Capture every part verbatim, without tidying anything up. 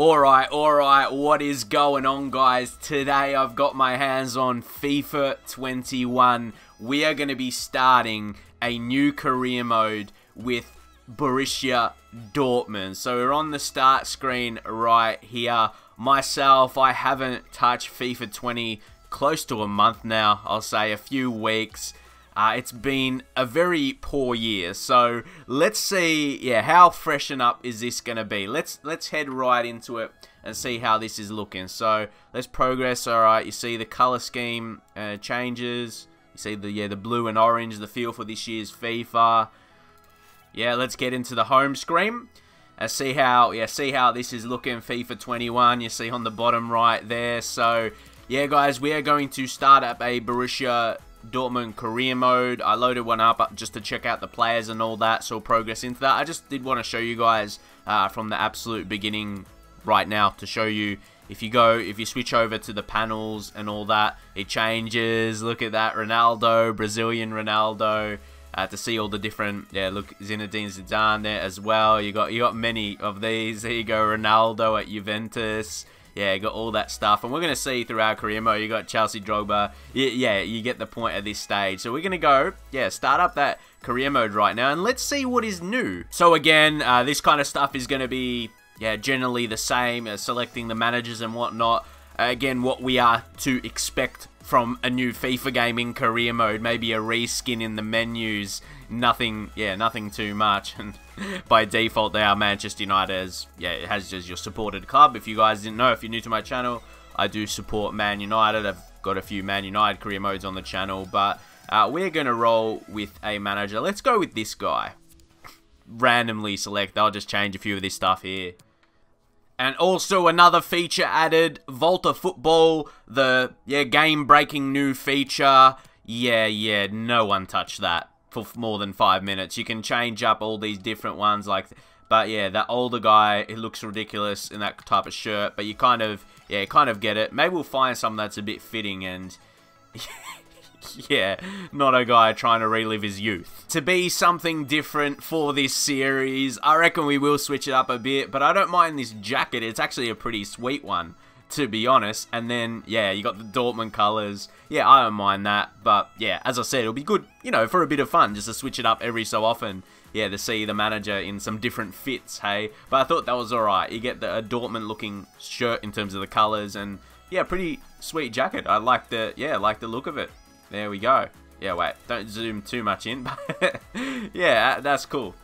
Alright, alright, what is going on, guys? Today I've got my hands on FIFA twenty-one. We are going to be starting a new career mode with Borussia Dortmund. So we're on the start screen right here. Myself, I haven't touched FIFA twenty close to a month now. I'll say a few weeks. Uh, it's been a very poor year, so let's see, yeah, how freshen up is this going to be? Let's let's head right into it and see how this is looking. So let's progress. All right, you see the color scheme uh, changes. You see the yeah the blue and orange, the feel for this year's FIFA. Yeah, let's get into the home screen and see how yeah see how this is looking. FIFA twenty-one. You see on the bottom right there. So yeah, guys, we are going to start up a Borussia Dortmund career mode. I loaded one up just to check out the players and all that, so we'll progress into that. I just did want to show you guys uh, from the absolute beginning right now to show you if you go, if you switch over to the panels and all that, it changes. Look at that, Ronaldo, Brazilian Ronaldo, uh, to see all the different, yeah, look, Zinedine Zidane there as well. You got, you got many of these. There you go, Ronaldo at Juventus. Yeah, got all that stuff, and we're going to see through our career mode. You got Chelsea, Drogba. Yeah, you get the point at this stage. So we're going to go, yeah, start up that career mode right now, and let's see what is new. So again, uh, this kind of stuff is going to be, yeah, generally the same as selecting the managers and whatnot. Again, what we are to expect from a new FIFA game in career mode. Maybe a reskin in the menus. Nothing, yeah, nothing too much. And by default, they are Manchester United as, yeah, it has just your supported club. If you guys didn't know, if you're new to my channel, I do support Man United. I've got a few Man United career modes on the channel, but uh, we're going to roll with a manager. Let's go with this guy. Randomly select. I'll just change a few of this stuff here. And also another feature added, Volta Football, the yeah game-breaking new feature. Yeah, yeah, no one touched that for more than five minutes. You can change up all these different ones, like, but yeah, that older guy, it looks ridiculous in that type of shirt. But you kind of, yeah, kind of get it. Maybe we'll find something that's a bit fitting and. Yeah, not a guy trying to relive his youth. To be something different for this series, I reckon we will switch it up a bit, but I don't mind this jacket. It's actually a pretty sweet one, to be honest. And then, yeah, you got the Dortmund colours. Yeah, I don't mind that, but yeah, as I said, it'll be good, you know, for a bit of fun, just to switch it up every so often. Yeah, to see the manager in some different fits, hey? But I thought that was alright. You get the a Dortmund-looking shirt in terms of the colours, and yeah, pretty sweet jacket. I like the, yeah, like the look of it. There we go. Yeah, wait, don't zoom too much in. But yeah, that's cool.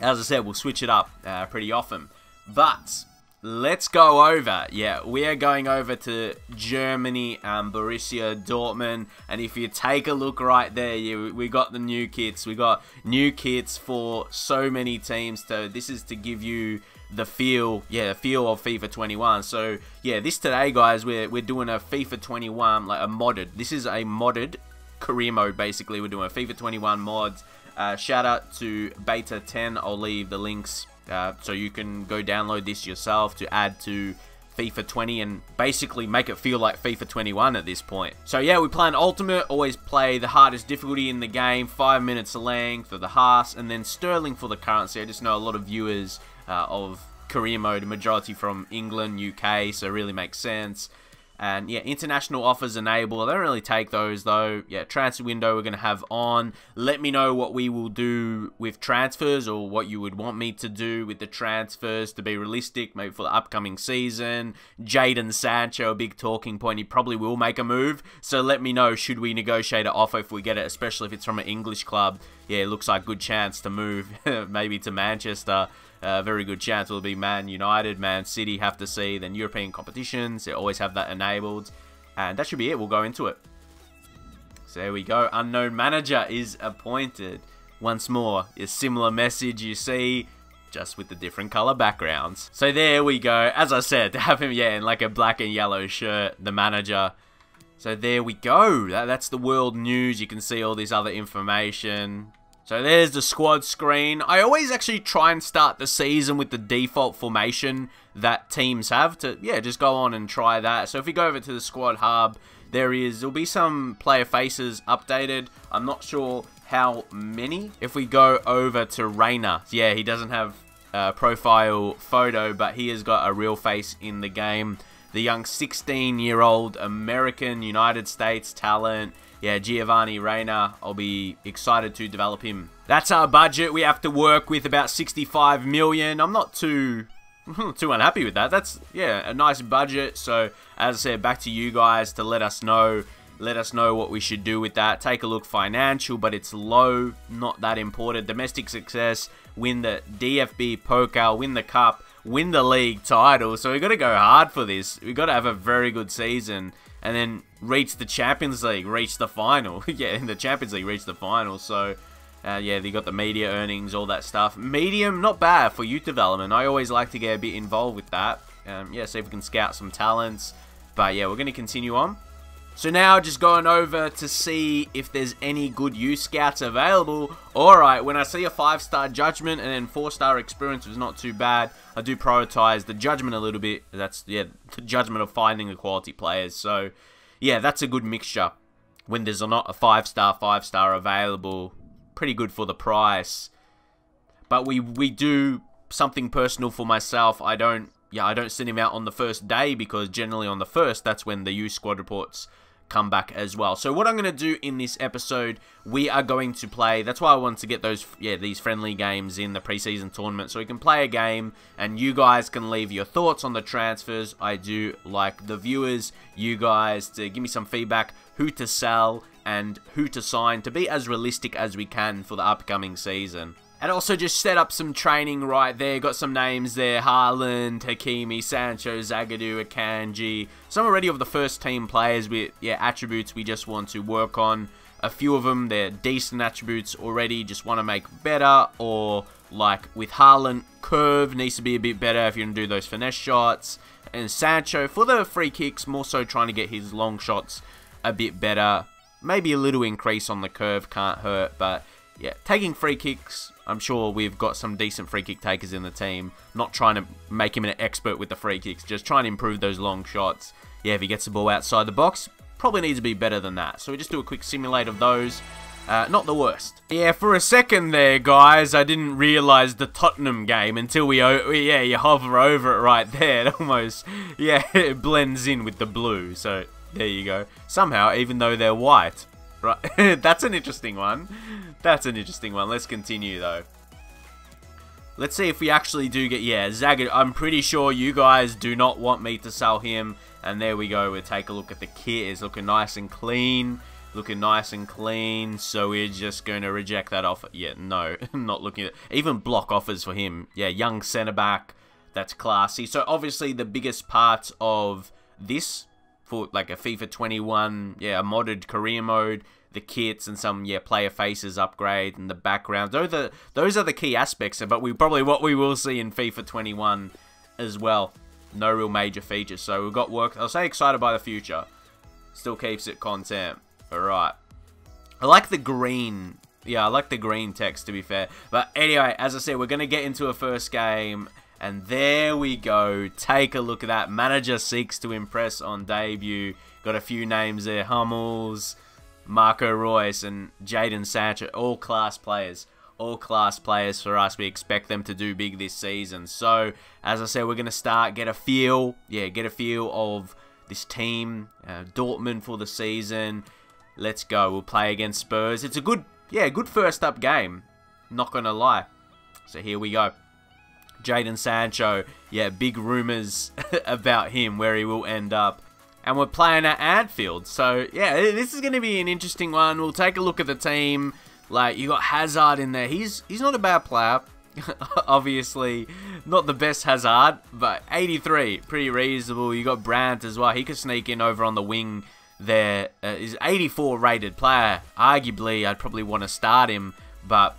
As I said, we'll switch it up uh, pretty often. But let's go over. Yeah, we are going over to Germany and Borussia Dortmund. And if you take a look right there, yeah, we got the new kits. We got new kits for so many teams. So this is to give you the feel, yeah, the feel of FIFA twenty-one. So yeah, this today, guys, we're, we're doing a FIFA twenty-one, like a modded. This is a modded career mode, basically. We're doing a FIFA twenty-one mods. Uh, shout out to Beta ten. I'll leave the links uh, so you can go download this yourself to add to FIFA twenty and basically make it feel like FIFA twenty-one at this point. So yeah, we play an ultimate, always play the hardest difficulty in the game, five minutes length for the Haas, and then sterling for the currency. I just know a lot of viewers uh, of career mode, majority from England, U K, so it really makes sense. And yeah, international offers enable. I don't really take those though. Yeah, transfer window we're going to have on. Let me know what we will do with transfers, or what you would want me to do with the transfers to be realistic, maybe for the upcoming season. Jadon Sancho, a big talking point. He probably will make a move. So let me know, should we negotiate an offer if we get it, especially if it's from an English club. Yeah, it looks like a good chance to move maybe to Manchester. Uh, very good chance will be Man United, Man City, have to see. Then European competitions, they always have that enabled. And that should be it. We'll go into it. So there we go. Unknown manager is appointed. Once more, a similar message you see, just with the different colour backgrounds. So there we go. As I said, to have him, yeah, in like a black and yellow shirt, the manager. So there we go. That, that's the world news. You can see all this other information. So there's the squad screen. I always actually try and start the season with the default formation that teams have to, yeah, just go on and try that. So if we go over to the squad hub, there is, there'll be some player faces updated. I'm not sure how many. If we go over to Rayner, yeah, he doesn't have uh, profile photo, but he has got a real face in the game. The young sixteen-year-old American United States talent. Yeah, Giovanni Reina, I'll be excited to develop him. That's our budget. We have to work with about sixty-five million. I'm not too, too unhappy with that. That's, yeah, a nice budget. So, as I said, back to you guys to let us know. Let us know what we should do with that. Take a look financial, but it's low. Not that important. Domestic success. Win the D F B Pokal. Win the cup. Win the league title, so we've got to go hard for this. We've got to have a very good season, and then reach the Champions League, reach the final. Yeah, in the Champions League, reach the final, so, uh, yeah, they got the media earnings, all that stuff. Medium, not bad for youth development. I always like to get a bit involved with that. Um, yeah, see if we can scout some talents, but yeah, we're going to continue on. So now, just going over to see if there's any good youth scouts available. Alright, when I see a five-star judgment and then four-star experience was not too bad, I do prioritize the judgment a little bit. That's, yeah, the judgment of finding the quality players. So, yeah, that's a good mixture. When there's not a five-star, five-star available, pretty good for the price. But we, we do something personal for myself. I don't, yeah, I don't send him out on the first day because generally on the first, that's when the youth squad reports come back as well. So what I'm going to do in this episode, we are going to play. That's why I want to get those, yeah, these friendly games in the preseason tournament, so we can play a game and you guys can leave your thoughts on the transfers. I do like the viewers, you guys, to give me some feedback, who to sell and who to sign, to be as realistic as we can for the upcoming season. And also just set up some training right there. Got some names there. Haaland, Hakimi, Sancho, Zagadou, Akanji. Some already of the first team players with, yeah, attributes we just want to work on. A few of them, they're decent attributes already. Just want to make better. Or like with Haaland, curve needs to be a bit better if you're going to do those finesse shots. And Sancho, for the free kicks, more so trying to get his long shots a bit better. Maybe a little increase on the curve can't hurt, but yeah, taking free kicks, I'm sure we've got some decent free kick takers in the team. Not trying to make him an expert with the free kicks, just trying to improve those long shots. Yeah, if he gets the ball outside the box, probably needs to be better than that. So we just do a quick simulate of those. Uh, not the worst. Yeah, for a second there, guys, I didn't realise the Tottenham game until we, yeah, you hover over it right there. It almost, yeah, it blends in with the blue. So there you go. Somehow, even though they're white. Right, that's an interesting one. That's an interesting one. Let's continue, though. Let's see if we actually do get, yeah, Zagadou. I'm pretty sure you guys do not want me to sell him. And there we go. We'll take a look at the kit. It's looking nice and clean. Looking nice and clean. So we're just going to reject that offer. Yeah, no, not looking at even block offers for him. Yeah, young centre-back. That's classy. So obviously the biggest part of this, like a FIFA twenty-one, yeah, a modded career mode, the kits and some, yeah, player faces upgrade and the background. Those are, those are the key aspects, but we probably what we will see in FIFA twenty-one as well. No real major features, so we've got work. I'll say excited by the future. Still keeps it content. Alright. I like the green. Yeah, I like the green text, to be fair. But anyway, as I said, we're going to get into a first game. And there we go. Take a look at that. Manager seeks to impress on debut. Got a few names there. Hummels, Marco Reus, and Jadon Sancho. All class players. All class players for us. We expect them to do big this season. So, as I said, we're going to start. Get a feel. Yeah, get a feel of this team. Uh, Dortmund for the season. Let's go. We'll play against Spurs. It's a good, yeah, good first up game. Not going to lie. So, here we go. Jadon Sancho, yeah, big rumours about him, where he will end up. And we're playing at Anfield, so yeah, this is going to be an interesting one. We'll take a look at the team. Like, you got Hazard in there. He's he's not a bad player. Obviously, not the best Hazard, but eighty-three, pretty reasonable. You got Brandt as well. He could sneak in over on the wing there. Uh, he's eighty-four rated player. Arguably, I'd probably want to start him, but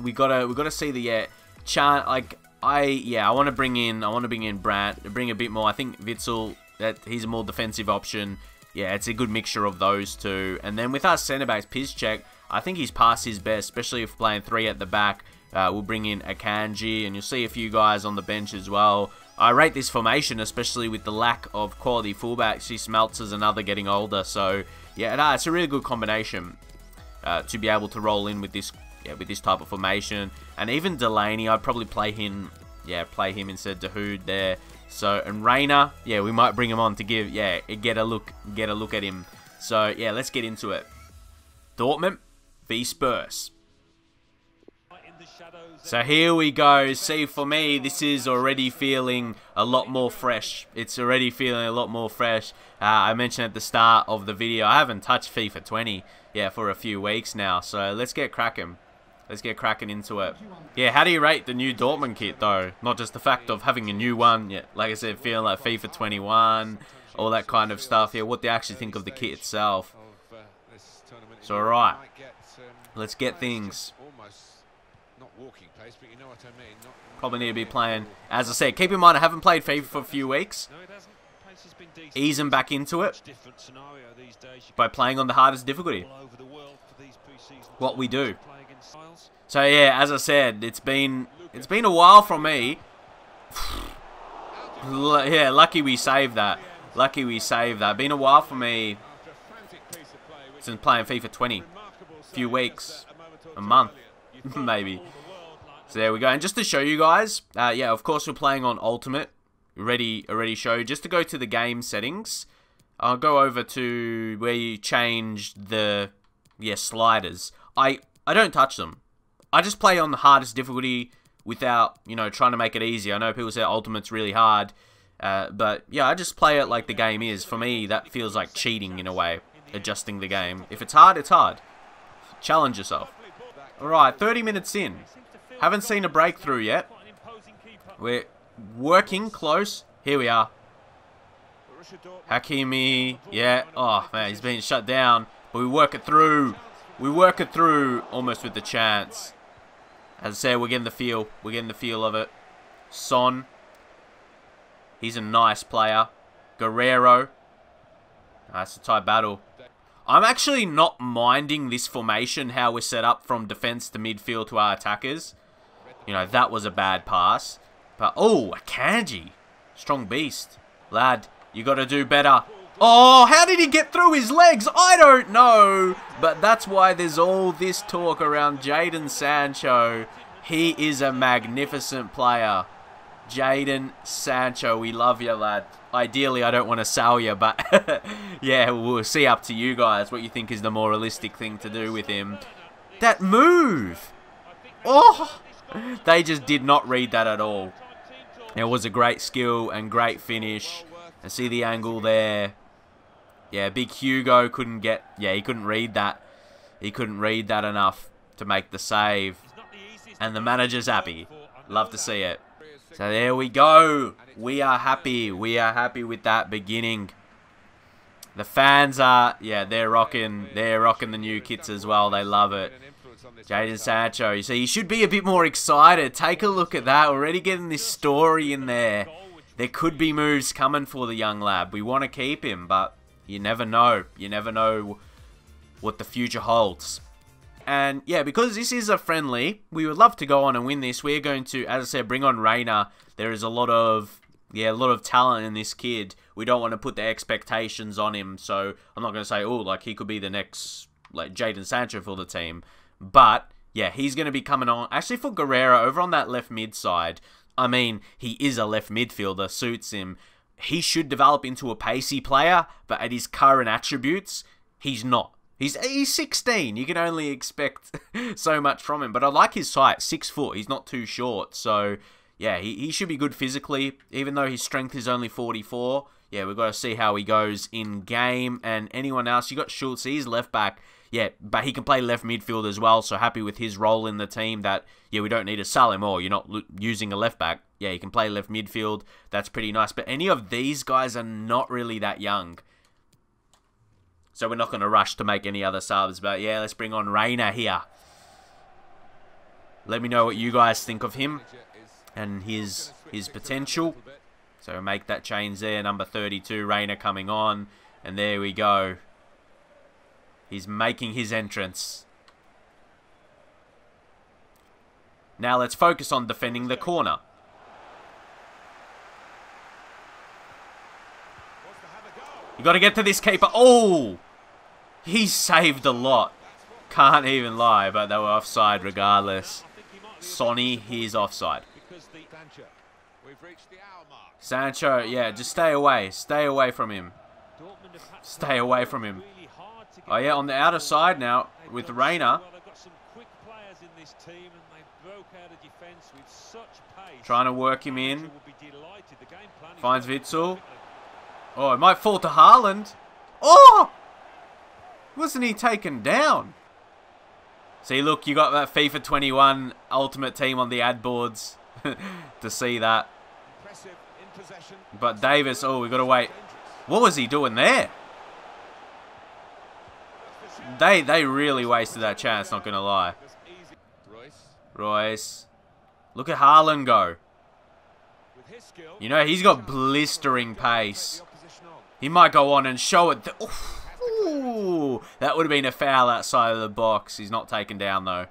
we gotta we gotta see the yeah, chance like. I, yeah, I want to bring in, I want to bring in Brandt, bring a bit more. I think Witzel, that he's a more defensive option. Yeah, it's a good mixture of those two. And then with our centre-backs, Piszczek, I think he's past his best, especially if playing three at the back. Uh, we'll bring in Akanji, and you'll see a few guys on the bench as well. I rate this formation, especially with the lack of quality fullbacks. See, Smeltzer's another getting older, so yeah, nah, it's a really good combination uh, to be able to roll in with this. Yeah, with this type of formation. And even Delaney, I'd probably play him yeah, play him instead of Dahoud there. So, and Reina, yeah, we might bring him on to give, yeah, get a look, get a look at him. So, yeah, let's get into it. Dortmund v Spurs. So here we go. See, for me, this is already feeling a lot more fresh. It's already feeling a lot more fresh. Uh, I mentioned at the start of the video, I haven't touched FIFA twenty, yeah, for a few weeks now. So let's get cracking. Let's get cracking into it. Yeah, how do you rate the new Dortmund kit, though? Not just the fact of having a new one. Yeah, like I said, feeling like FIFA twenty-one, all that kind of stuff. Yeah, what do you actually think of the kit itself? So, all right, let's get things. Probably need to be playing. As I said, keep in mind, I haven't played FIFA for a few weeks. Ease them back into it by playing on the hardest difficulty. What we do. So yeah, as I said, it's been it's been a while for me. Yeah, lucky we saved that. Lucky we saved that. Been a while for me since playing FIFA twenty. A few weeks, a month, maybe. So there we go. And just to show you guys, uh, yeah, of course we're playing on Ultimate. Ready, already show. Just to go to the game settings, I'll go over to where you change the yeah sliders. I I don't touch them. I just play on the hardest difficulty without, you know, trying to make it easy. I know people say Ultimate's really hard, uh, but yeah, I just play it like the game is. For me, that feels like cheating in a way, adjusting the game. If it's hard, it's hard. Challenge yourself. All right, thirty minutes in. Haven't seen a breakthrough yet. We're working close. Here we are. Hakimi, yeah. Oh, man, he's been shut down. But we work it through. We work it through almost with the chance. As I say, we're getting the feel. We're getting the feel of it. Son. He's a nice player. Guerrero. That's a tight battle. I'm actually not minding this formation, how we're set up from defense to midfield to our attackers. You know, that was a bad pass. But, oh, Akanji. Strong beast. Lad, you got to do better. Oh, how did he get through his legs? I don't know. But that's why there's all this talk around Jadon Sancho. He is a magnificent player. Jadon Sancho, we love you, lad. Ideally, I don't want to sell you, but yeah, we'll see up to you guys what you think is the more realistic thing to do with him. That move! Oh! They just did not read that at all. It was a great skill and great finish. And see the angle there. Yeah, big Hugo couldn't get... Yeah, he couldn't read that. He couldn't read that enough to make the save. And the manager's happy. Love to see it. So there we go. We are happy. We are happy with that beginning. The fans are... Yeah, they're rocking. They're rocking the new kits as well. They love it. Jadon Sancho. You see, he should be a bit more excited. Take a look at that. Already getting this story in there. There could be moves coming for the young lad. We want to keep him, but you never know. You never know what the future holds. And yeah, because this is a friendly, we would love to go on and win this. We're going to, as I said, bring on Rayner. There is a lot of, yeah, a lot of talent in this kid. We don't want to put the expectations on him. So I'm not going to say, oh, like he could be the next, like Jadon Sancho for the team. But yeah, he's going to be coming on. Actually, for Guerrero over on that left mid side. I mean, he is a left midfielder, suits him. He should develop into a pacey player, but at his current attributes, he's not. He's, he's sixteen. You can only expect so much from him. But I like his height, six foot. He's not too short. So, yeah, he, he should be good physically, even though his strength is only forty-four. Yeah, we've got to see how he goes in game. And anyone else, you got Schultz. He's left back. Yeah, but he can play left midfield as well, so happy with his role in the team that, yeah, we don't need to sell him or you're not using a left back. Yeah, he can play left midfield. That's pretty nice. But any of these guys are not really that young. So we're not going to rush to make any other subs. But, yeah, let's bring on Rayner here. Let me know what you guys think of him and his his potential. So make that change there. Number thirty-two, Rayner coming on. And there we go. He's making his entrance. Now let's focus on defending the corner. You got to get to this keeper. Oh! He saved a lot. Can't even lie, but they were offside regardless. Sonny, he's offside. Sancho, yeah, just stay away. Stay away from him. Stay away from him. Oh, yeah, on the outer side now with Reina. Trying to work him in. Finds Witzel. Oh, it might fall to Haaland. Oh! Wasn't he taken down? See, look, you got that FIFA twenty-one Ultimate Team on the ad boards to see that. But Davis, oh, we got to wait. What was he doing there? They they really wasted that chance, not going to lie. Royce. Look at Haaland go. You know, he's got blistering pace. He might go on and show it. Ooh, that would have been a foul outside of the box. He's not taken down, though.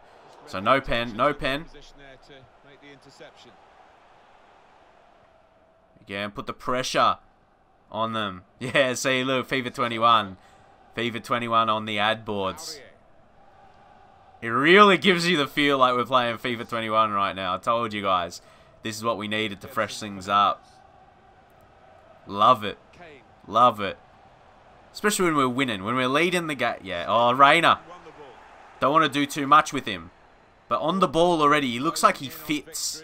So no pen, no pen. Again, put the pressure on them. Yeah, see, look, FIFA twenty-one. FIFA twenty-one on the ad boards. It really gives you the feel like we're playing FIFA twenty-one right now. I told you guys. This is what we needed to fresh things up. Love it. Love it. Especially when we're winning. When we're leading the game. Yeah. Oh, Rayner. Don't want to do too much with him. But on the ball already. He looks like he fits.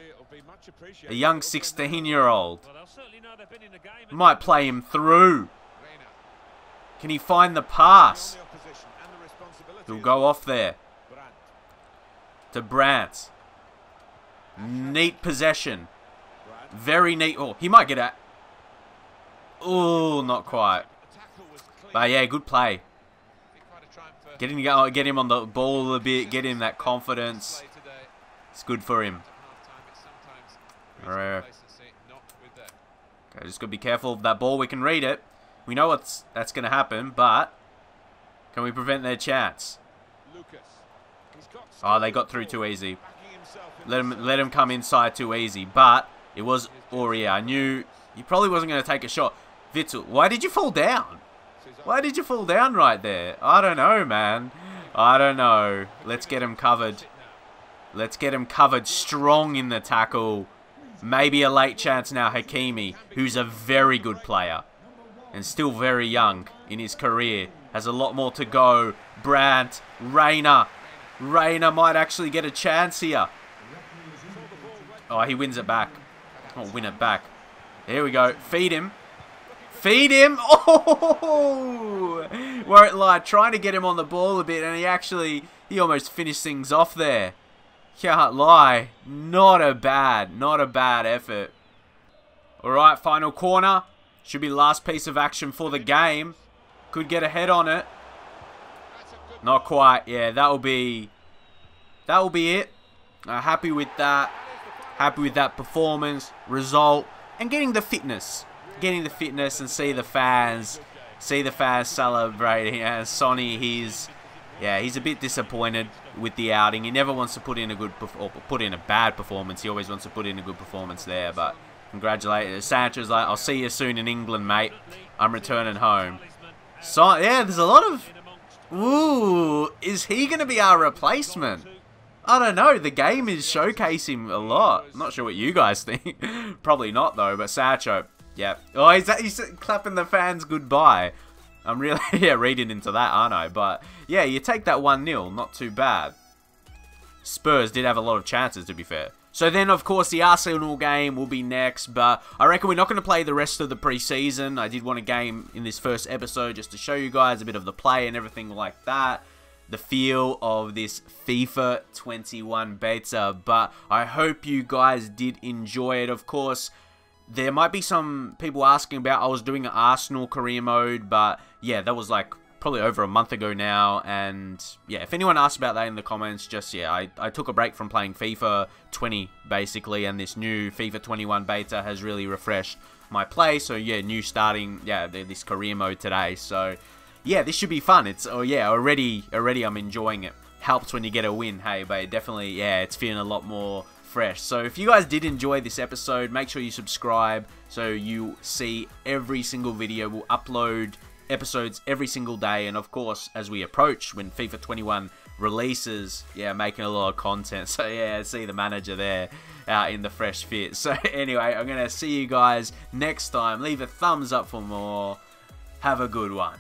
A young sixteen-year-old. Might play him through. Can he find the pass? He'll go off there. To Brandt. Neat possession. Very neat. Oh, he might get at. Oh, not quite. But yeah, good play. Getting get him on the ball a bit. Get him that confidence. It's good for him. Right. Okay, just gotta be careful of that ball. We can read it. We know what's that's gonna happen, but can we prevent their chance? Oh, they got through too easy. Let him let him come inside too easy. But it was Aurier. I knew he probably wasn't gonna take a shot. Witzel, why did you fall down? Why did you fall down right there? I don't know, man. I don't know. Let's get him covered. Let's get him covered strong in the tackle. Maybe a late chance now. Hakimi, who's a very good player and still very young in his career, has a lot more to go. Brandt, Reina. Reina might actually get a chance here. Oh, he wins it back. Oh, win it back. Here we go. Feed him. Feed him. Oh! Won't lie. Trying to get him on the ball a bit, and he actually, he almost finished things off there. Can't lie. Not a bad, not a bad effort. Alright, final corner. Should be the last piece of action for the game. Could get a head on it. Not quite. Yeah, that'll be... That'll be it. Uh, happy with that. Happy with that performance, result, and getting the fitness. Getting the fitness and see the fans. See the fans celebrating. Uh, Sonny, he's... Yeah, he's a bit disappointed with the outing. He never wants to put in a good or put in a bad performance. He always wants to put in a good performance there. But congratulations, Sancho's like, I'll see you soon in England, mate. I'm returning home. So yeah, there's a lot of. Ooh, is he going to be our replacement? I don't know. The game is showcasing a lot. I'm not sure what you guys think. Probably not though. But Sancho, yeah. Oh, he's, he's clapping the fans goodbye. I'm really yeah, reading into that, aren't I? But, yeah, you take that one nil. Not too bad. Spurs did have a lot of chances, to be fair. So then, of course, the Arsenal game will be next. But I reckon we're not going to play the rest of the preseason. I did want a game in this first episode just to show you guys a bit of the play and everything like that. The feel of this FIFA twenty-one beta. But I hope you guys did enjoy it, of course. There might be some people asking about, I was doing an Arsenal career mode, but yeah, that was like probably over a month ago now, and yeah, if anyone asked about that in the comments, just yeah, I, I took a break from playing FIFA twenty basically, and this new FIFA twenty-one beta has really refreshed my play, so yeah, new starting, yeah, this career mode today, so yeah, this should be fun. It's, oh yeah, already, already I'm enjoying it. Helps when you get a win, hey, but definitely, yeah, it's feeling a lot more fresh. So if you guys did enjoy this episode, make sure you subscribe so you see every single video. We'll upload episodes every single day, and of course, as we approach when FIFA twenty-one releases, yeah, making a lot of content. So yeah, see the manager there out uh, in the fresh fit. So anyway, I'm going to see you guys next time. Leave a thumbs up for more. Have a good one.